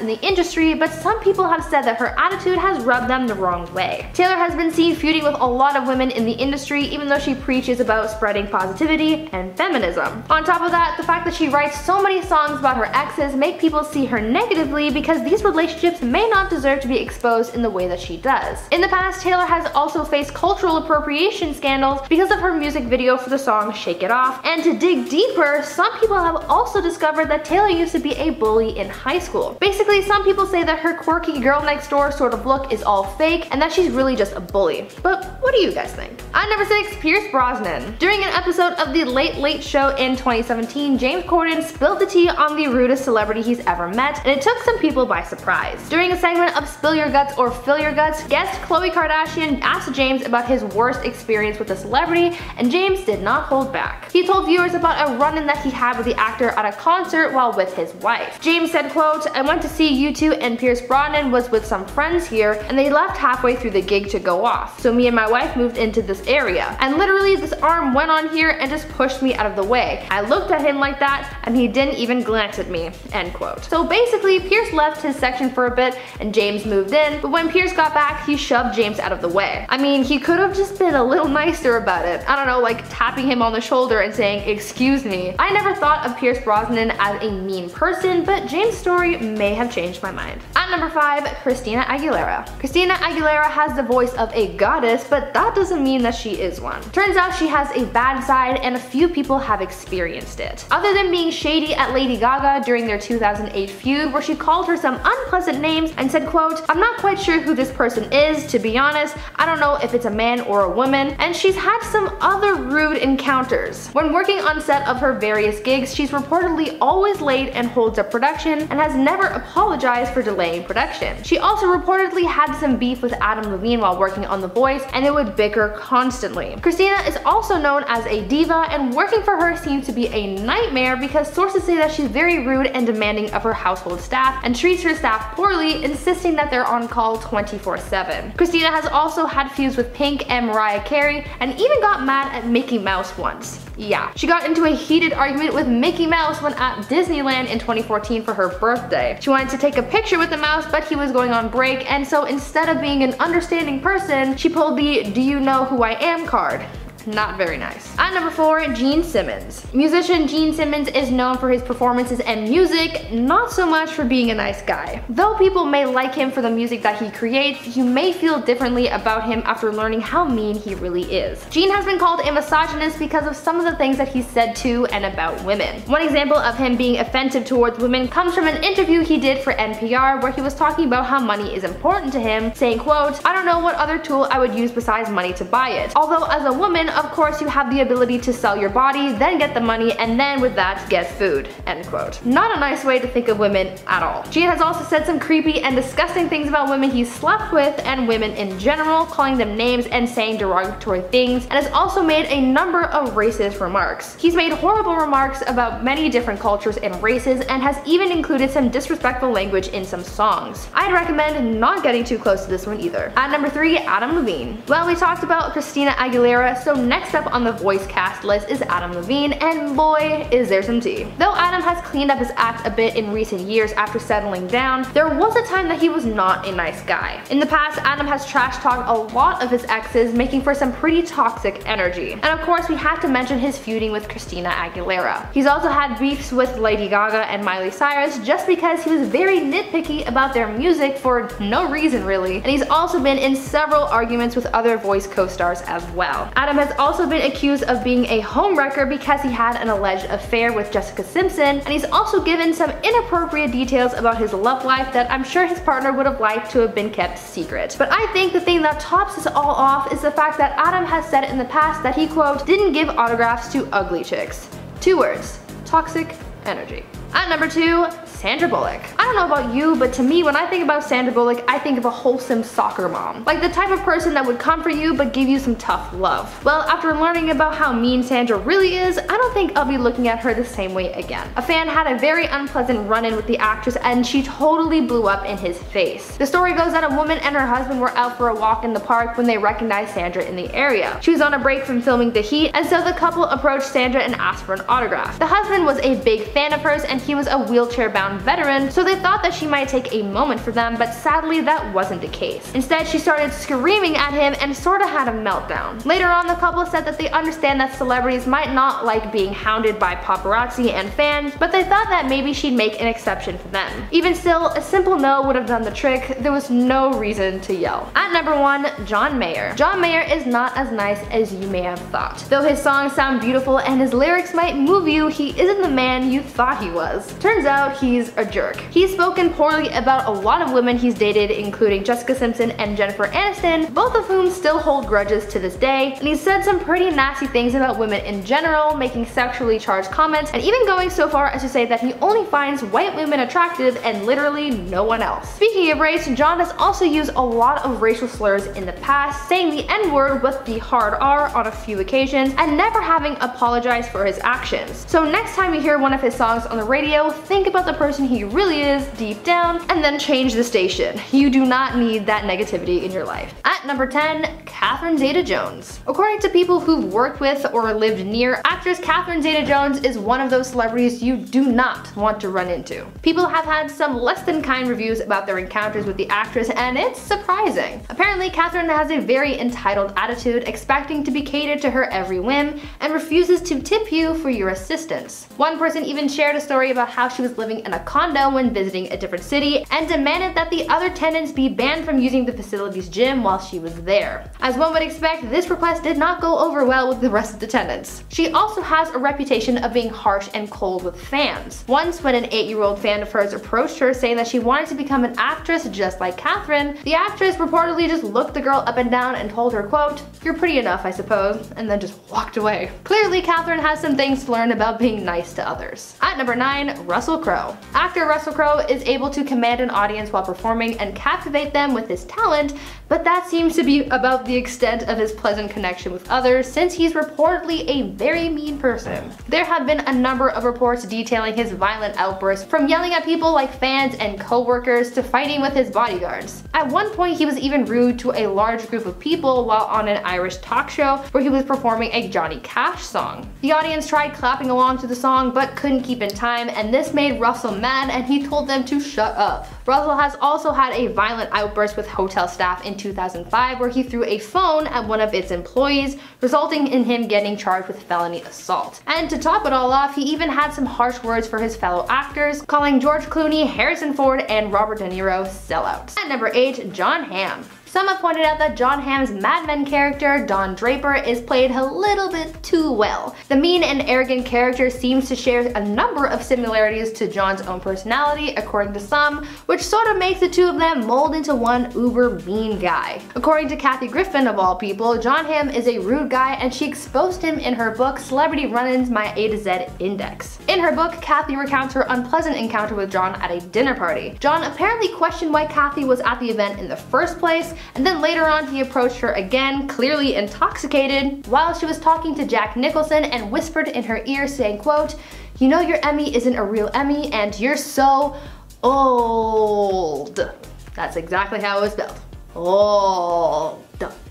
in the industry, but some people have said that her attitude has rubbed them the wrong way. Taylor has been seen feuding with a lot of women in the industry, even though she preaches about spreading positivity and feminism. On top of that, the fact that she writes so many songs about her exes make people see her negatively because these relationships may not deserve to be exposed in the way that she does. In the past, Taylor has also faced cultural appropriation scandals because of her music video for the song Shake It Off, and to dig deeper, some people have also discovered that Taylor used to be a bully in high school. Basically, some people say that her quirky girl next door sort of look is all fake and that she's really just a bully. But what do you guys think? At number 6, Pierce Brosnan. During an episode of The Late Late Show in 2017, James Corden spilled the tea on the rudest celebrity he's ever met, and it took some people by surprise. During a segment of Spill Your Guts or Fill Your Guts, guest Khloe Kardashian asked James about his worst experience with a celebrity, and James did not hold back. He told viewers about a run-in that he had with the actor at a concert while with his wife. James said, quote, "I went to see you two and Pierce Brosnan was with some friends here, and they left halfway through the gig to go off. So me and my wife moved into this area, and literally this arm went on here and just pushed me out of the way. I looked at him like that, and he didn't even glance at me," end quote. So basically, Pierce left his section for a bit, and James moved in, in, but when Pierce got back, he shoved James out of the way. I mean, he could have just been a little nicer about it. I don't know, like tapping him on the shoulder and saying, "Excuse me." I never thought of Pierce Brosnan as a mean person, but James' story may have changed my mind. At number 5, Christina Aguilera. Christina Aguilera has the voice of a goddess, but that doesn't mean that she is one. Turns out she has a bad side and a few people have experienced it. Other than being shady at Lady Gaga during their 2008 feud where she called her some unpleasant names and said, quote, "I'm not quite sure who this person is, to be honest. I don't know if it's a man or a woman," and she's had some other rude encounters. When working on set of her various gigs, she's reportedly always late and holds up production and has never apologized for delaying production. She also reportedly had some beef with Adam Levine while working on The Voice, and they would bicker constantly. Christina is also known as a diva, and working for her seems to be a nightmare because sources say that she's very rude and demanding of her household staff and treats her staff poorly, insisting that they're on call 24/7. Christina has also had feuds with Pink and Mariah Carey and even got mad at Mickey Mouse once. Yeah, she got into a heated argument with Mickey Mouse when at Disneyland in 2014 for her birthday. She wanted to take a picture with the mouse, but he was going on break, and so instead of being an understanding person, she pulled the "Do you know who I am?" card. Not very nice. At number 4, Gene Simmons. Musician Gene Simmons is known for his performances and music, not so much for being a nice guy. Though people may like him for the music that he creates, you may feel differently about him after learning how mean he really is. Gene has been called a misogynist because of some of the things that he's said to and about women. One example of him being offensive towards women comes from an interview he did for NPR where he was talking about how money is important to him, saying, quote, "I don't know what other tool I would use besides money to buy it. Although as a woman, of course you have the ability to sell your body, then get the money, and then with that get food," end quote. Not a nice way to think of women at all. Gene has also said some creepy and disgusting things about women he slept with and women in general, calling them names and saying derogatory things, and has also made a number of racist remarks. He's made horrible remarks about many different cultures and races, and has even included some disrespectful language in some songs. I'd recommend not getting too close to this one either. At number 3, Adam Levine. Well, we talked about Christina Aguilera, so next up on the Voice cast list is Adam Levine, and boy, is there some tea. Though Adam has cleaned up his act a bit in recent years after settling down, there was a time that he was not a nice guy. In the past, Adam has trash talked a lot of his exes, making for some pretty toxic energy. And of course, we had to mention his feuding with Christina Aguilera. He's also had beefs with Lady Gaga and Miley Cyrus just because he was very nitpicky about their music for no reason really, and he's also been in several arguments with other Voice co-stars as well. Adam has also been accused of being a homewrecker because he had an alleged affair with Jessica Simpson, and he's also given some inappropriate details about his love life that I'm sure his partner would have liked to have been kept secret. But I think the thing that tops this all off is the fact that Adam has said in the past that he, quote, "didn't give autographs to ugly chicks." Two words: toxic energy. At number 2, Sandra Bullock. I don't know about you, but to me, when I think about Sandra Bullock, I think of a wholesome soccer mom. Like the type of person that would comfort you but give you some tough love. Well, after learning about how mean Sandra really is, I don't think I'll be looking at her the same way again. A fan had a very unpleasant run-in with the actress, and she totally blew up in his face. The story goes that a woman and her husband were out for a walk in the park when they recognized Sandra in the area. She was on a break from filming The Heat, and so the couple approached Sandra and asked for an autograph. The husband was a big fan of hers, and he was a wheelchair-bound veteran, so they thought that she might take a moment for them, but sadly that wasn't the case. Instead, she started screaming at him and sorta had a meltdown. Later on, the couple said that they understand that celebrities might not like being hounded by paparazzi and fans, but they thought that maybe she'd make an exception for them. Even still, a simple no would have done the trick. There was no reason to yell. At number 1, John Mayer. John Mayer is not as nice as you may have thought. Though his songs sound beautiful and his lyrics might move you, he isn't the man you thought he was. Turns out he's a jerk. He's spoken poorly about a lot of women he's dated, including Jessica Simpson and Jennifer Aniston, both of whom still hold grudges to this day, and he's said some pretty nasty things about women in general, making sexually charged comments, and even going so far as to say that he only finds white women attractive and literally no one else. Speaking of race, John has also used a lot of racial slurs in the past, saying the N-word with the hard R on a few occasions, and never having apologized for his actions. So next time you hear one of his songs on the radio, think about the person he really is deep down, and then change the station. You do not need that negativity in your life. At number 10, Catherine Zeta-Jones. According to people who've worked with or lived near, actress Catherine Zeta-Jones is one of those celebrities you do not want to run into. People have had some less than kind reviews about their encounters with the actress, and it's surprising. Apparently, Catherine has a very entitled attitude, expecting to be catered to her every whim, and refuses to tip you for your assistance. One person even shared a story about how she was living in a condo when visiting a different city, and demanded that the other tenants be banned from using the facility's gym while she was there. As one would expect, this request did not go over well with the rest of the tenants. She also has a reputation of being harsh and cold with fans. Once, when an 8-year-old fan of hers approached her saying that she wanted to become an actress just like Catherine, the actress reportedly just looked the girl up and down and told her, quote, "You're pretty enough, I suppose," and then just walked away. Clearly, Catherine has some things to learn about being nice to others. At number 9, Russell Crowe. Actor Russell Crowe is able to command an audience while performing and captivate them with his talent, but that seems to be about the extent of his pleasant connection with others, since he's reportedly a very mean person. There have been a number of reports detailing his violent outbursts, from yelling at people like fans and co-workers to fighting with his bodyguards. At one point, he was even rude to a large group of people while on an Irish talk show where he was performing a Johnny Cash song. The audience tried clapping along to the song but couldn't keep in time, and this made Russell mad, and he told them to shut up. Russell has also had a violent outburst with hotel staff in 2005 where he threw a phone at one of its employees, resulting in him getting charged with felony assault. And to top it all off, he even had some harsh words for his fellow actors, calling George Clooney, Harrison Ford, and Robert De Niro sellouts. At number 8, John Hamm. Some have pointed out that John Hamm's Mad Men character, Don Draper, is played a little bit too well. The mean and arrogant character seems to share a number of similarities to John's own personality, according to some, which sort of makes the two of them mold into one uber mean guy. According to Kathy Griffin, of all people, John Hamm is a rude guy, and she exposed him in her book, Celebrity Run-Ins: My A to Z Index. In her book, Kathy recounts her unpleasant encounter with John at a dinner party. John apparently questioned why Kathy was at the event in the first place, and then later on he approached her again, clearly intoxicated, while she was talking to Jack Nicholson, and whispered in her ear saying, quote, "You know your Emmy isn't a real Emmy, and you're so old." That's exactly how it was spelled. Old.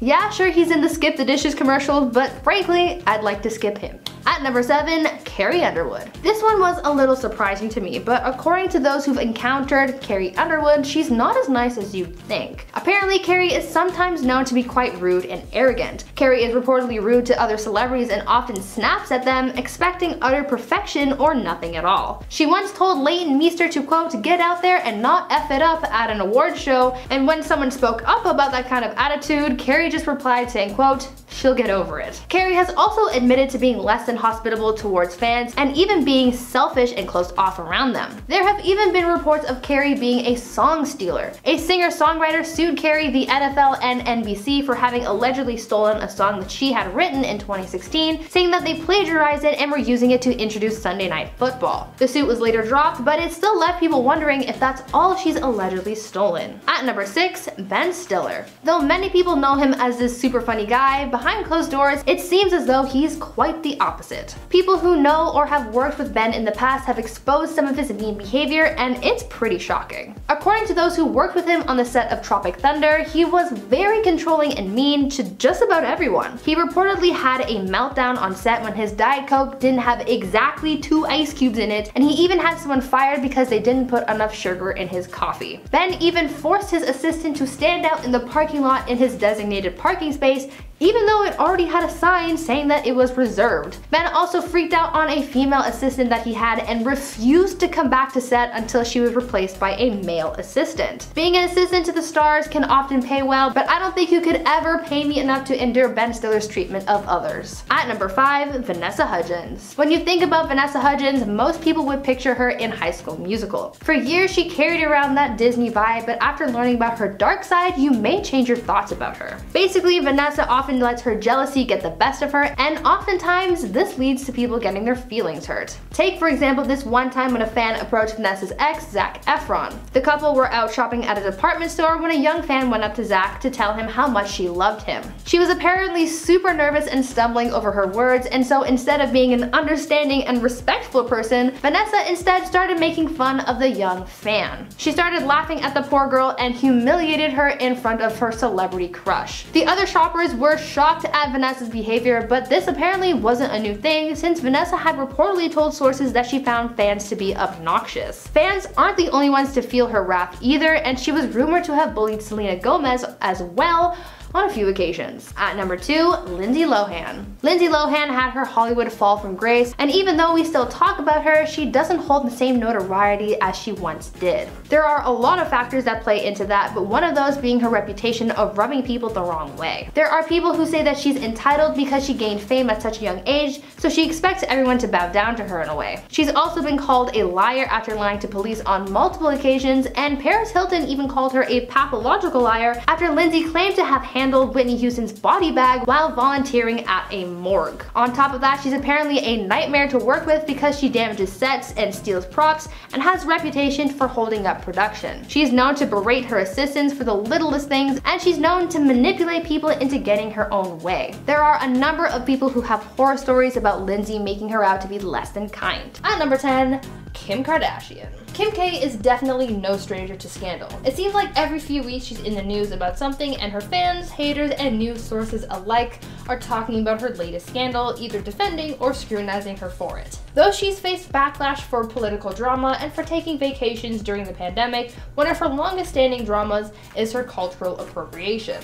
Yeah, sure, he's in the Skip the Dishes commercial, but frankly, I'd like to skip him. At number 7, Carrie Underwood. This one was a little surprising to me, but according to those who've encountered Carrie Underwood, she's not as nice as you'd think. Apparently, Carrie is sometimes known to be quite rude and arrogant. Carrie is reportedly rude to other celebrities and often snaps at them, expecting utter perfection or nothing at all. She once told Leighton Meester to, quote, "get out there and not F it up" at an award show, and when someone spoke up about that kind of attitude, Carrie just replied saying, quote, "she'll get over it." Carrie has also admitted to being less than hospitable towards fans, and even being selfish and closed off around them. There have even been reports of Carrie being a song stealer. A singer-songwriter sued Carrie, the NFL, and NBC for having allegedly stolen a song that she had written in 2016, saying that they plagiarized it and were using it to introduce Sunday Night Football. The suit was later dropped, but it still left people wondering if that's all she's allegedly stolen. At number 6, Ben Stiller. Though many people know him as this super funny guy, behind closed doors, it seems as though he's quite the opposite. People who know or have worked with Ben in the past have exposed some of his mean behavior, and it's pretty shocking. According to those who worked with him on the set of Tropic Thunder, he was very controlling and mean to just about everyone. He reportedly had a meltdown on set when his Diet Coke didn't have exactly 2 ice cubes in it, and he even had someone fired because they didn't put enough sugar in his coffee. Ben even forced his assistant to stand out in the parking lot in his designated parking space, even though it already had a sign saying that it was reserved. Ben also freaked out on a female assistant that he had and refused to come back to set until she was replaced by a male assistant. Being an assistant to the stars can often pay well, but I don't think you could ever pay me enough to endure Ben Stiller's treatment of others. At number 5, Vanessa Hudgens. When you think about Vanessa Hudgens, most people would picture her in High School Musical. For years, she carried around that Disney vibe, but after learning about her dark side, you may change your thoughts about her. Basically, Vanessa often lets lets her jealousy get the best of her, and oftentimes this leads to people getting their feelings hurt. Take for example this one time when a fan approached Vanessa's ex, Zac Efron. The couple were out shopping at a department store when a young fan went up to Zac to tell him how much she loved him. She was apparently super nervous and stumbling over her words, and so instead of being an understanding and respectful person, Vanessa instead started making fun of the young fan. She started laughing at the poor girl and humiliated her in front of her celebrity crush. The other shoppers were shocked at Vanessa's behavior, but this apparently wasn't a new thing since Vanessa had reportedly told sources that she found fans to be obnoxious. Fans aren't the only ones to feel her wrath either, and she was rumored to have bullied Selena Gomez as well on a few occasions. At number 2, Lindsay Lohan. Lindsay Lohan had her Hollywood fall from grace, and even though we still talk about her, she doesn't hold the same notoriety as she once did. There are a lot of factors that play into that, but one of those being her reputation of rubbing people the wrong way. There are people who say that she's entitled because she gained fame at such a young age, so she expects everyone to bow down to her in a way. She's also been called a liar after lying to police on multiple occasions, and Paris Hilton even called her a pathological liar after Lindsay claimed to have handled Whitney Houston's body bag while volunteering at a morgue. On top of that, she's apparently a nightmare to work with because she damages sets and steals props and has a reputation for holding up production. She's known to berate her assistants for the littlest things, and she's known to manipulate people into getting her own way. There are a number of people who have horror stories about Lindsay making her out to be less than kind. At number 10, Kim Kardashian. Kim K is definitely no stranger to scandal. It seems like every few weeks she's in the news about something, and her fans, haters, and news sources alike are talking about her latest scandal, either defending or scrutinizing her for it. Though she's faced backlash for political drama and for taking vacations during the pandemic, one of her longest-standing dramas is her cultural appropriation.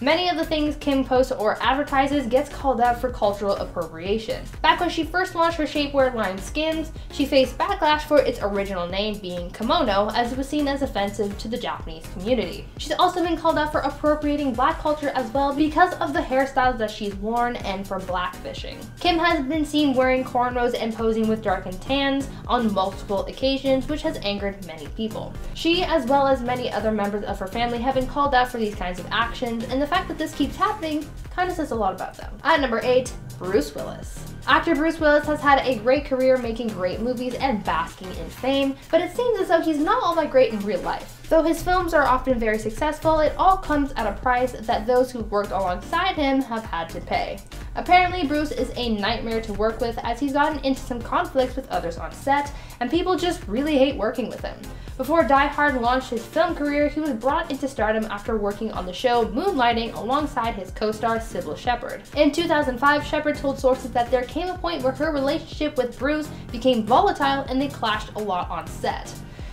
Many of the things Kim posts or advertises gets called out for cultural appropriation. Back when she first launched her shapewear line Skims, she faced backlash for its original name being kimono, as it was seen as offensive to the Japanese community. She's also been called out for appropriating black culture as well because of the hairstyles that she's worn and for blackfishing. Kim has been seen wearing cornrows and posing with darkened tans on multiple occasions, which has angered many people. She, as well as many other members of her family, have been called out for these kinds of actions, and the fact that this keeps happening kind of says a lot about them. At number 8, Bruce Willis. Actor Bruce Willis has had a great career making great movies and basking in fame, but it seems as though he's not all that great in real life. Though his films are often very successful, it all comes at a price that those who worked alongside him have had to pay. Apparently, Bruce is a nightmare to work with as he's gotten into some conflicts with others on set, and people just really hate working with him. Before Die Hard launched his film career, he was brought into stardom after working on the show Moonlighting alongside his co-star Sybil Shepherd. In 2005, Shepherd told sources that there came a point where her relationship with Bruce became volatile and they clashed a lot on set.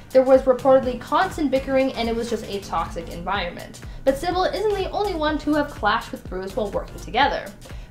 There was reportedly constant bickering and it was just a toxic environment. But Sybil isn't the only one to have clashed with Bruce while working together.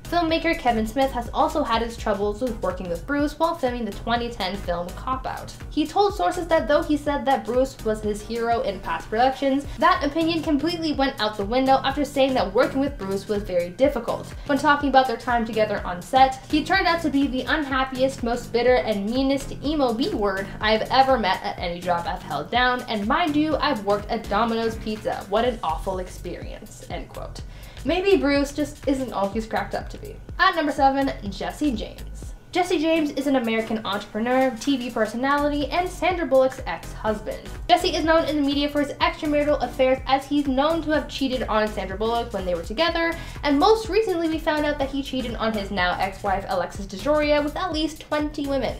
Filmmaker Kevin Smith has also had his troubles with working with Bruce while filming the 2010 film Cop Out. He told sources that though he said that Bruce was his hero in past productions, that opinion completely went out the window after saying that working with Bruce was very difficult. When talking about their time together on set, he turned out to be the unhappiest, most bitter, and meanest emo B-word I've ever met at any job I've held down, and mind you, I've worked at Domino's Pizza. What an awful experience, end quote. Maybe Bruce just isn't all he's cracked up to be. At number 7, Jesse James. Jesse James is an American entrepreneur, TV personality, and Sandra Bullock's ex-husband. Jesse is known in the media for his extramarital affairs as he's known to have cheated on Sandra Bullock when they were together, and most recently we found out that he cheated on his now ex-wife Alexis DeJoria with at least 20 women.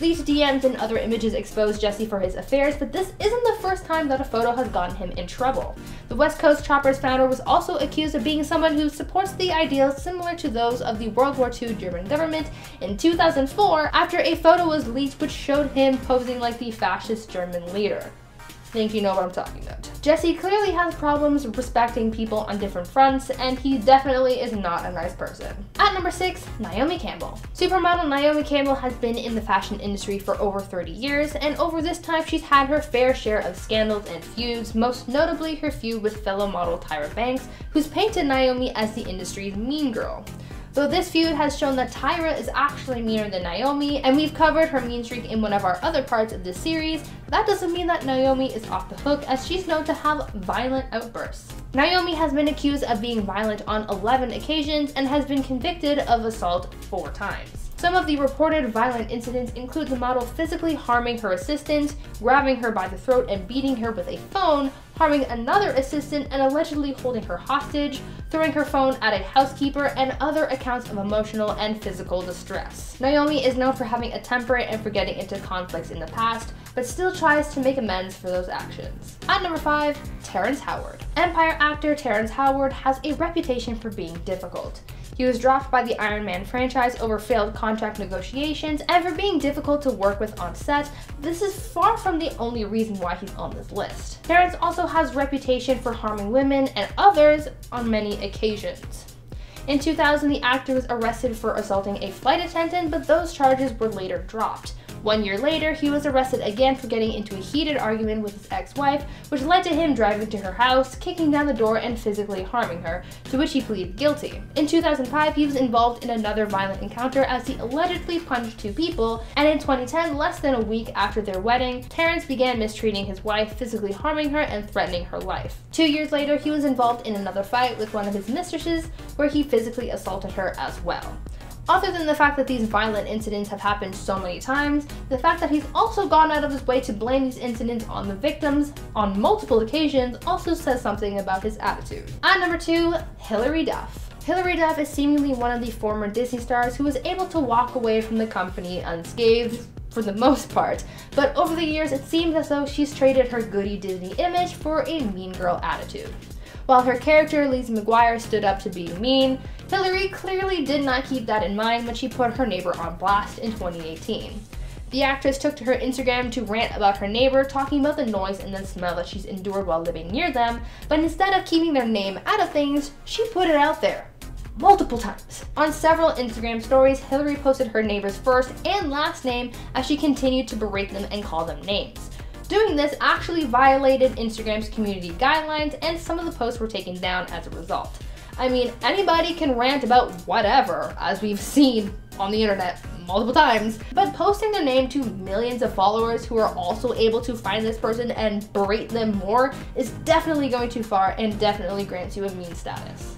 Leaked DMs and other images exposed Jesse for his affairs, but this isn't the first time that a photo has gotten him in trouble. The West Coast Choppers founder was also accused of being someone who supports the ideals similar to those of the World War II German government in 2004 after a photo was leaked which showed him posing like the fascist German leader. I think you know what I'm talking about. Jesse clearly has problems respecting people on different fronts, and he definitely is not a nice person. At number 6, Naomi Campbell. Supermodel Naomi Campbell has been in the fashion industry for over 30 years, and over this time she's had her fair share of scandals and feuds, most notably her feud with fellow model Tyra Banks, who's painted Naomi as the industry's mean girl. So this feud has shown that Tyra is actually meaner than Naomi, and we've covered her mean streak in one of our other parts of this series. That doesn't mean that Naomi is off the hook, as she's known to have violent outbursts. Naomi has been accused of being violent on 11 occasions and has been convicted of assault 4 times. Some of the reported violent incidents include the model physically harming her assistant, grabbing her by the throat and beating her with a phone, harming another assistant and allegedly holding her hostage, throwing her phone at a housekeeper, and other accounts of emotional and physical distress. Naomi is known for having a temper and for getting into conflicts in the past, but still tries to make amends for those actions. At number 5, Terrence Howard. Empire actor Terrence Howard has a reputation for being difficult. He was dropped by the Iron Man franchise over failed contract negotiations and for being difficult to work with on set. This is far from the only reason why he's on this list. Terrence also has a reputation for harming women and others on many occasions. In 2000, the actor was arrested for assaulting a flight attendant, but those charges were later dropped. 1 year later, he was arrested again for getting into a heated argument with his ex-wife, which led to him driving to her house, kicking down the door, and physically harming her, to which he pleaded guilty. In 2005, he was involved in another violent encounter as he allegedly punched 2 people, and in 2010, less than a week after their wedding, Terrence began mistreating his wife, physically harming her, and threatening her life. 2 years later, he was involved in another fight with one of his mistresses, where he physically assaulted her as well. Other than the fact that these violent incidents have happened so many times, the fact that he's also gone out of his way to blame these incidents on the victims on multiple occasions also says something about his attitude. At number 2, Hillary Duff. Hilary Duff is seemingly one of the former Disney stars who was able to walk away from the company unscathed, for the most part, but over the years it seems as though she's traded her goody Disney image for a mean girl attitude. While her character, Lizzie McGuire, stood up to being mean, Hillary clearly did not keep that in mind when she put her neighbor on blast in 2018. The actress took to her Instagram to rant about her neighbor, talking about the noise and the smell that she's endured while living near them, but instead of keeping their name out of things, she put it out there. Multiple times. On several Instagram stories, Hillary posted her neighbor's first and last name as she continued to berate them and call them names. Doing this actually violated Instagram's community guidelines, and some of the posts were taken down as a result. I mean, anybody can rant about whatever, as we've seen on the internet multiple times, but posting their name to millions of followers who are also able to find this person and berate them more is definitely going too far and definitely grants you a mean status.